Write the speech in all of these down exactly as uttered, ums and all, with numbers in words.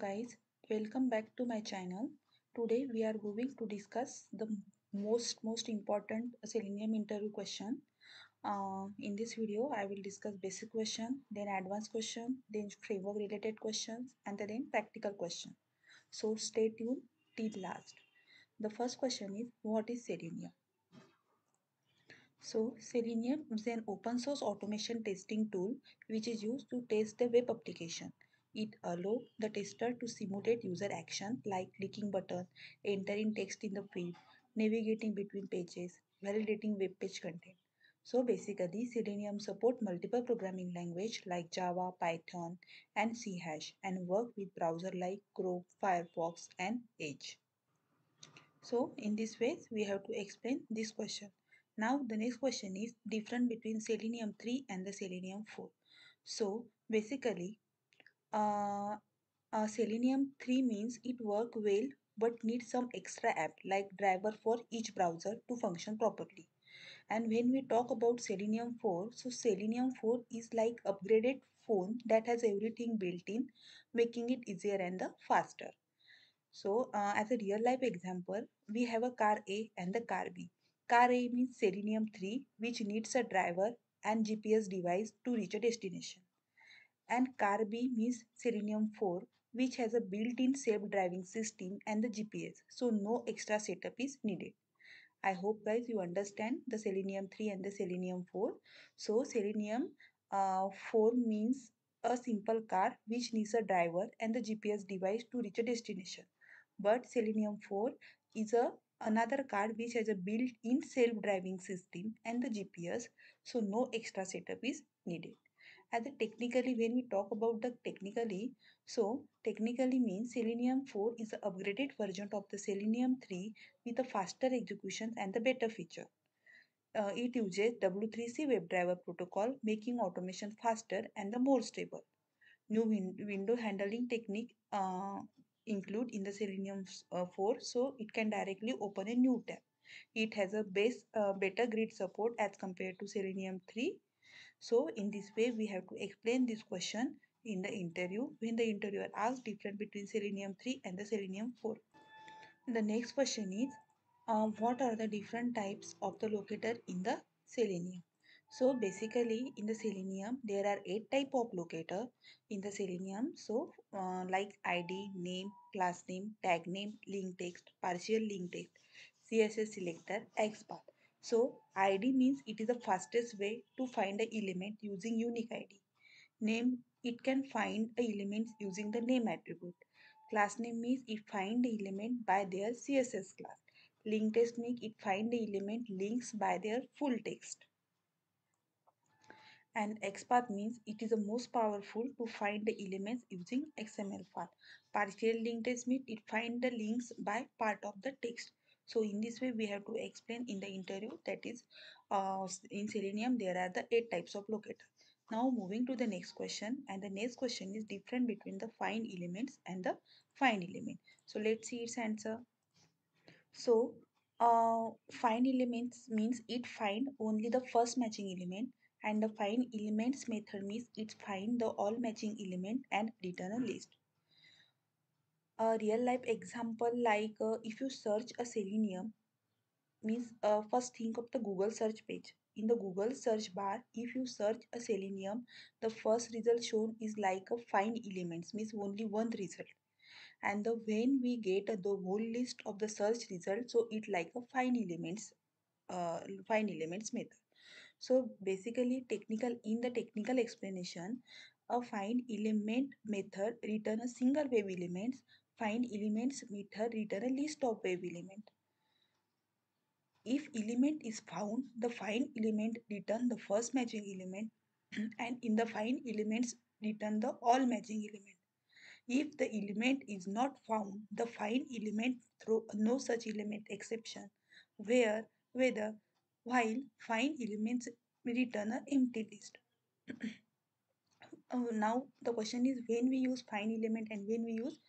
Guys, welcome back to my channel. Today we are going to discuss the most most important Selenium interview question. Uh, in this video I will discuss basic question, then advanced question, then framework related questions, and then practical question. So stay tuned till last. The first question is, what is Selenium? So Selenium is an open source automation testing tool which is used to test the web application. It allows the tester to simulate user action like clicking button, entering text in the field, navigating between pages, validating web page content. So basically, Selenium supports multiple programming languages like Java, Python, and C hash and work with browsers like Chrome, Firefox, and Edge. So in this way, we have to explain this question. Now the next question is difference between Selenium three and the Selenium four. So basically, Uh, uh, Selenium three means it works well but needs some extra app like driver for each browser to function properly. And when we talk about Selenium four, so Selenium four is like upgraded phone that has everything built in, making it easier and the faster. So uh, as a real life example, we have a car A and the car B. Car A means Selenium three, which needs a driver and G P S device to reach a destination. And car B means Selenium four, which has a built-in self-driving system and the G P S, so no extra setup is needed. I hope guys you understand the Selenium three and the Selenium four. So Selenium uh, four means a simple car which needs a driver and the G P S device to reach a destination. But Selenium four is a another car which has a built-in self-driving system and the G P S, so no extra setup is needed. As a technically, when we talk about the technically, so technically means Selenium four is an upgraded version of the Selenium three with a faster execution and the better feature. Uh, it uses W three C WebDriver protocol, making automation faster and the more stable. New win window handling technique uh, include in the Selenium uh, four, so it can directly open a new tab. It has a base uh, better grid support as compared to Selenium three. So in this way we have to explain this question in the interview when the interviewer asks difference between Selenium three and the Selenium four. The next question is uh, what are the different types of the locator in the Selenium? So basically in the Selenium there are eight type of locator in the Selenium. So uh, like I D, name, class name, tag name, link text, partial link text, C S S selector, XPath. So I D means it is the fastest way to find an element using unique I D. Name, it can find an element using the name attribute. Class name means it find the element by their C S S class. Link text means it find the element links by their full text. And XPath means it is the most powerful to find the elements using X M L file. Partial link text means it find the links by part of the text. So in this way we have to explain in the interview, that is uh, in Selenium there are the eight types of locator. Now moving to the next question, and the next question is different between the find elements and the find element. So let's see its answer. So uh, find elements means it find only the first matching element, and the find elements method means it find the all matching element and return a list. A real life example, like uh, if you search a Selenium, means uh, first think of the Google search page. In the Google search bar, if you search a Selenium, the first result shown is like a find elements, means only one result. And the when we get uh, the whole list of the search result, so it like a find elements, uh, find elements method. So basically, technical in the technical explanation, a find element method return a single web element. Find elements method return a list of web element. If element is found, the find element return the first matching element, and in the find elements return the all matching element. If the element is not found, the find element throw no such element exception, where whether while find elements return an empty list. Uh, now the question is when we use find element and when we use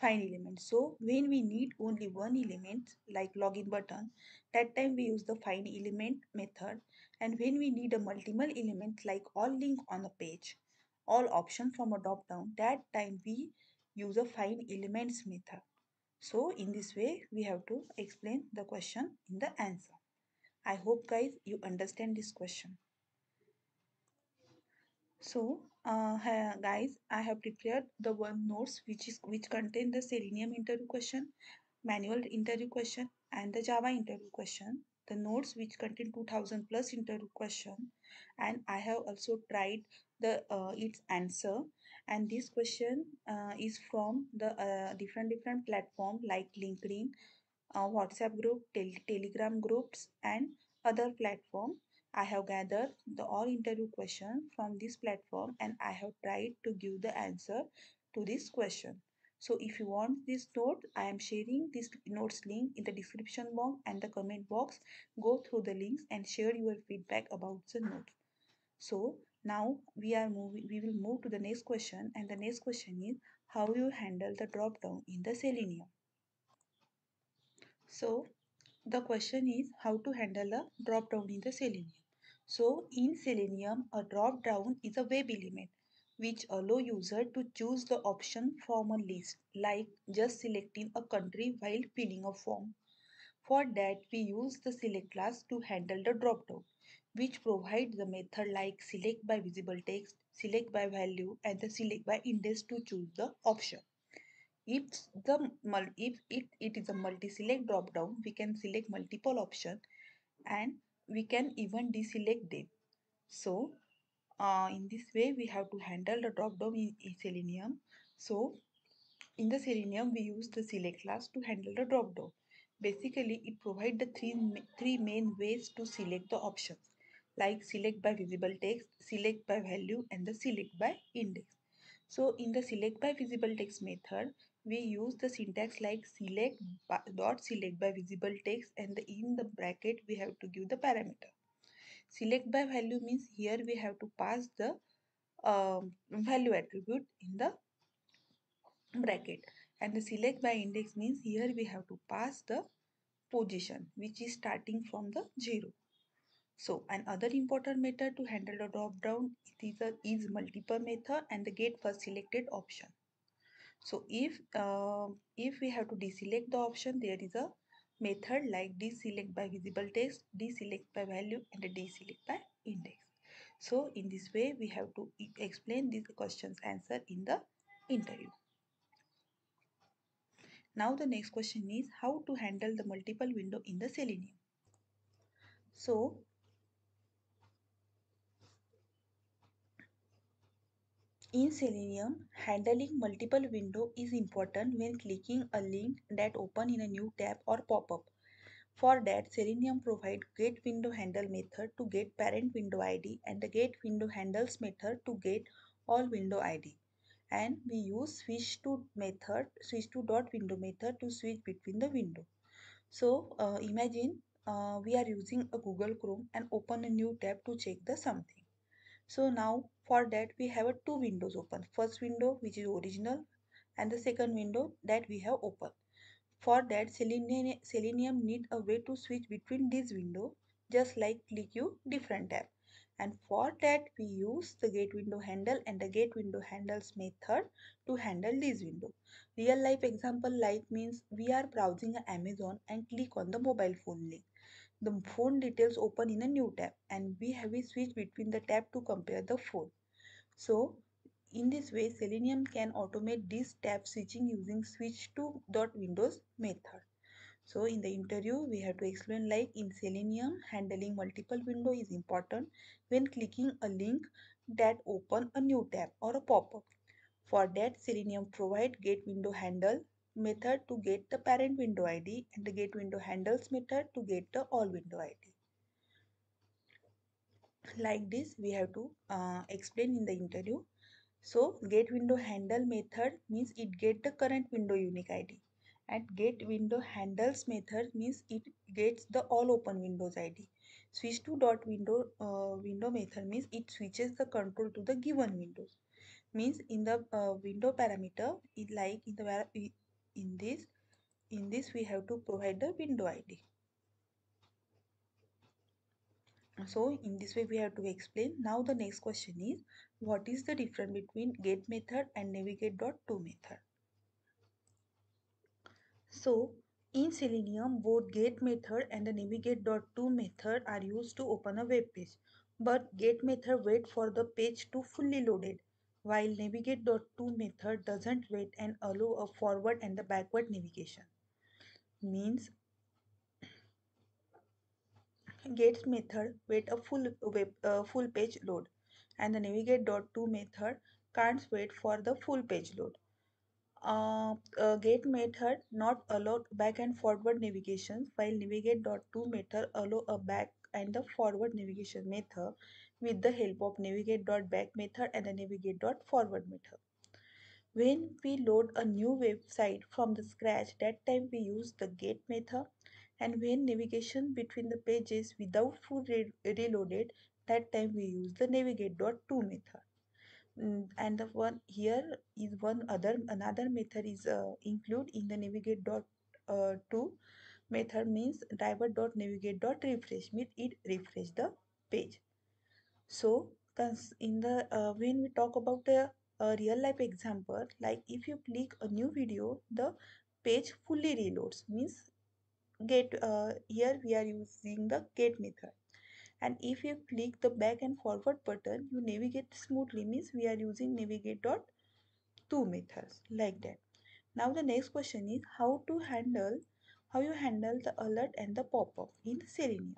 find element. So when we need only one element like login button, that time we use the find element method, and when we need a multiple element like all link on a page, all option from a drop down, that time we use a find elements method. So in this way we have to explain the question in the answer. I hope guys you understand this question. So uh, guys, I have prepared the one notes which is which contain the Selenium interview question, manual interview question and the Java interview question. The notes which contain two thousand plus interview question, and I have also tried the uh, its answer, and this question uh, is from the uh, different different platform like LinkedIn, uh, WhatsApp group, tel Telegram groups and other platform. I have gathered the all interview question from this platform and I have tried to give the answer to this question. So if you want this note, I am sharing this notes link in the description box and the comment box. Go through the links and share your feedback about the note. So now we are moving, we will move to the next question, and the next question is how you handle the drop down in the Selenium. So the question is how to handle a drop down in the Selenium. So in Selenium, a drop down is a web element which allow user to choose the option from a list, like just selecting a country while filling a form. For that, we use the select class to handle the dropdown, which provides the method like select by visible text, select by value, and the select by index to choose the option. If the if it, it is a multi-select dropdown, we can select multiple options, and we can even deselect them. So Uh, in this way we have to handle the drop down in, in Selenium. So in the Selenium we use the select class to handle the drop down. Basically it provides the three, three main ways to select the options, like select by visible text, select by value and the select by index. So in the select by visible text method we use the syntax like select by, dot select by visible text, and the, in the bracket we have to give the parameter. Select by value means here we have to pass the uh, value attribute in the bracket, and the select by index means here we have to pass the position which is starting from the zero. So another important method to handle the drop down is, a, is multiple method and the get first selected option. So if uh, if we have to deselect the option, there is a method like deselect by visible text, deselect by value and deselect by index. So in this way we have to explain these questions answer in the interview. Now the next question is how to handle the multiple window in the Selenium. So in Selenium, handling multiple windows is important when clicking a link that opens in a new tab or pop-up. For that, Selenium provides getWindowHandle method to get parent window I D and the getWindowHandles method to get all window I D. And we use switch to method, switch to dot window method to switch between the window. So uh, imagine uh, we are using a Google Chrome and open a new tab to check the something. So now for that we have two windows open. First window which is original and the second window that we have open. For that Selenium, Selenium needs a way to switch between these windows, just like click you different tab. And for that we use the get window handle and the get window handles method to handle this window. Real life example like means we are browsing Amazon and click on the mobile phone link. The phone details open in a new tab and we have a switch between the tab to compare the phone. So in this way Selenium can automate this tab switching using switch to dot windows method. So in the interview we have to explain like in Selenium handling multiple window is important when clicking a link that open a new tab or a pop-up. For that Selenium provide get window handle method to get the parent window I D and the get window handles method to get the all window I D. Like this we have to uh, explain in the interview. So get window handle method means it get the current window unique I D, and get window handles method means it gets the all open windows I D. Switch to dot window uh, window method means it switches the control to the given windows. Means in the uh, window parameter it like in the In this, in this we have to provide the window I D. So in this way we have to explain. Now the next question is what is the difference between get method and navigate dot to method. So in Selenium, both get method and the navigate dot to method are used to open a web page. But get method waits for the page to fully loaded, while navigate dot to method doesn't wait and allow a forward and the backward navigation. Means get method wait a full web, uh, full page load, and the navigate dot to method can't wait for the full page load. Uh, uh, get method not allow back and forward navigation, while navigate dot to method allow a back and the forward navigation method with the help of navigate dot back method and the navigate dot forward method. When we load a new website from the scratch, that time we use the get method, and when navigation between the pages without full re reloaded, that time we use the navigate dot to method. And the one here is one other another method is uh, include in the navigate dot uh, to method, means driver dot navigate dot refresh, means it refresh the page. So in the uh, when we talk about a, a real life example, like if you click a new video, the page fully reloads, means get uh, here we are using the get method. And if you click the back and forward button, you navigate smoothly, means we are using navigate dot to methods, like that. Now the next question is how to handle how you handle the alert and the pop-up in Selenium.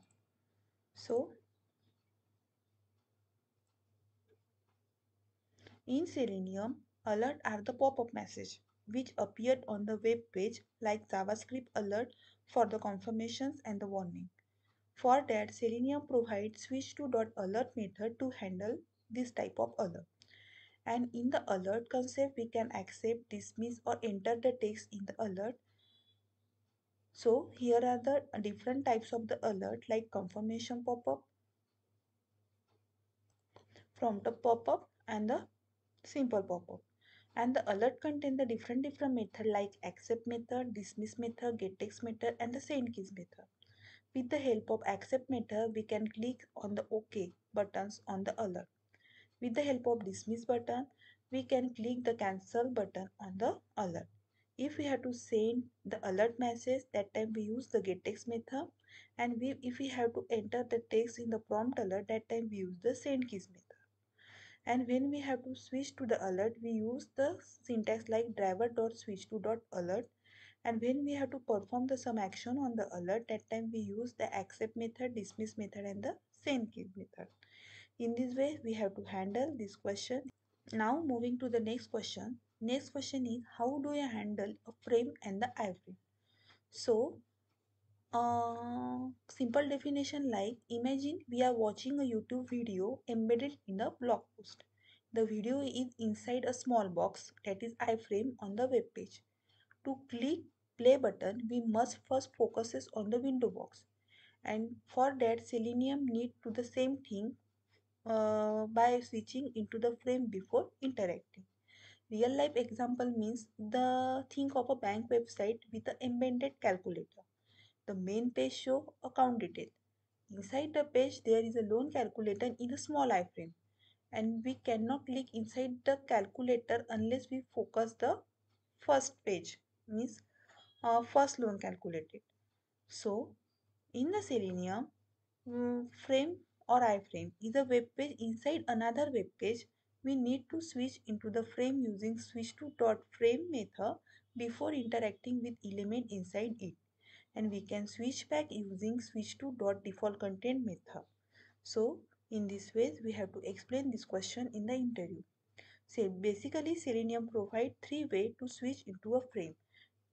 So in Selenium, alert are the pop-up message which appeared on the web page, like JavaScript alert for the confirmations and the warning. For that, Selenium provides switch to dot alert method to handle this type of alert. And in the alert concept, we can accept, dismiss or enter the text in the alert. So here are the different types of the alert, like confirmation pop-up, prompt pop-up and the simple pop-up. And the alert contain the different different method like accept method, dismiss method, get text method and the send keys method. With the help of accept method, we can click on the OK buttons on the alert. With the help of dismiss button, we can click the cancel button on the alert. If we have to send the alert message, that time we use the get text method. And we, if we have to enter the text in the prompt alert, that time we use the send keys method. And when we have to switch to the alert, we use the syntax like driver dot switch to dot alert. And when we have to perform the some action on the alert, that time we use the accept method, dismiss method and the send keys method. In this way, we have to handle this question. Now moving to the next question. Next question is how do you handle a frame and the iframe? So, uh, simple definition like imagine we are watching a YouTube video embedded in a blog post. The video is inside a small box, that is iframe on the web page. To click play button, we must first focuses on the window box, and for that Selenium need to the same thing uh, by switching into the frame before interacting. Real life example means the think of a bank website with the embedded calculator. The main page show account detail. Inside the page there is a loan calculator in a small iframe, and we cannot click inside the calculator unless we focus the first page, means uh, first loan calculated. So in the Selenium, um, frame or iframe is a web page inside another web page. We need to switch into the frame using switch to dot frame method before interacting with element inside it, and we can switch back using switch to dot default content method. So in this way we have to explain this question in the interview. So basically Selenium provides three ways to switch into a frame.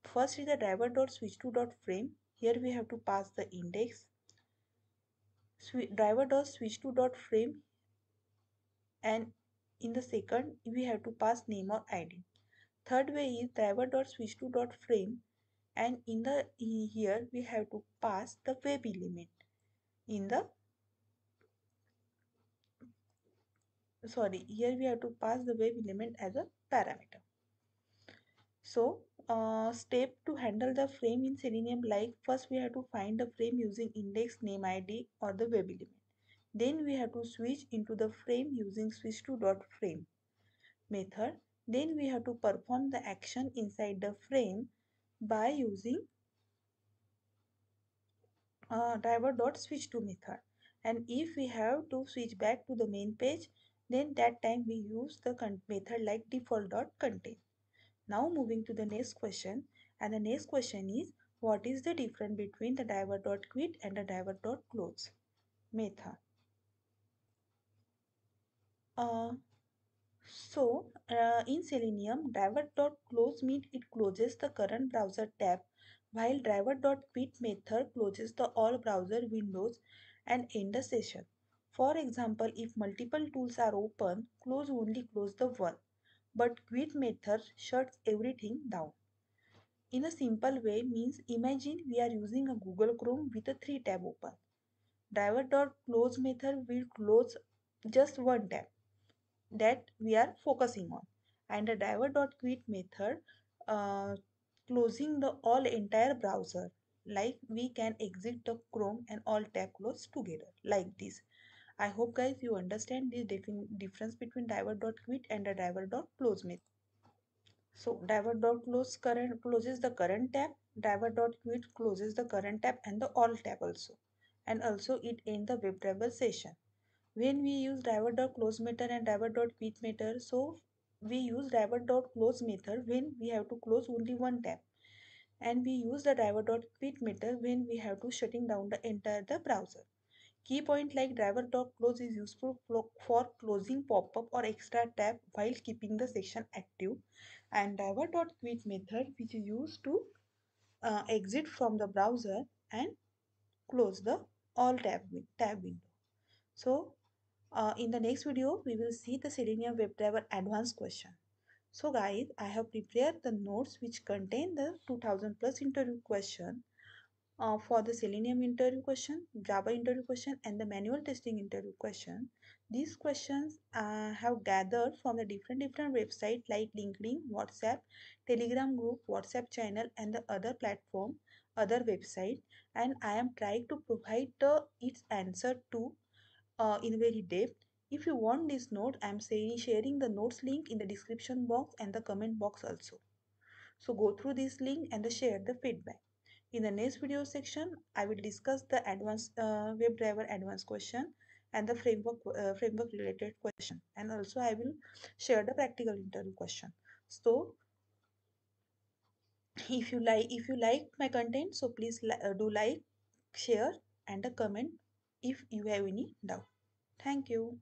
First is the driver dot switch to dot frame. Here we have to pass the index. driver dot switch to dot frame, and in the second we have to pass name or I D. Third way is driver dot switch to dot frame, and in the here we have to pass the web element in the Sorry, here we have to pass the web element as a parameter. So, uh, step to handle the frame in Selenium, like first we have to find the frame using index, name, I D or the web element. Then we have to switch into the frame using switch to dot frame method. Then we have to perform the action inside the frame by using uh, driver dot switch to method. And if we have to switch back to the main page, then that time we use the method like default dot contain. Now moving to the next question, and the next question is, what is the difference between the driver dot quit and the driver dot close method? Uh, so uh, in Selenium, driver dot close means it closes the current browser tab, while driver dot quit method closes the all browser windows and end the session. For example, if multiple tools are open, close only close the one, but quit method shuts everything down. In a simple way means, imagine we are using a Google Chrome with a three tab open. Driver.close method will close just one tab that we are focusing on, and the driver.quit method uh, closing the all entire browser, like we can exit the Chrome and all tab close together like this. I hope guys you understand the difference between driver.quit and the driver.close method. So driver.close current closes the current tab, driver.quit closes the current tab and the all tab also, and also it ends the WebDriver session. When we use driver.close method and driver.quit method, so we use driver.close method when we have to close only one tab, and we use the driver.quit method when we have to shutting down the entire the browser. Key point like driver.close is useful for closing pop-up or extra tab while keeping the section active, and driver.quit method which is used to uh, exit from the browser and close the all tab, tab window. So uh, in the next video we will see the Selenium WebDriver advanced question. So guys, I have prepared the notes which contain the two thousand plus interview question. Uh, for the Selenium interview question, Java interview question and the manual testing interview question. These questions uh, have gathered from the different different websites like LinkedIn, WhatsApp, Telegram group, WhatsApp channel and the other platform, other website, and I am trying to provide the, its answer to uh, in very depth. If you want this note, I am saying, sharing the notes link in the description box and the comment box also. So go through this link and the share the feedback. In the next video section, I will discuss the advanced uh, WebDriver advanced question and the framework uh, framework related question, and also I will share the practical interview question. So, if you like if you like my content, so please li uh, do like, share, and a comment if you have any doubt. Thank you.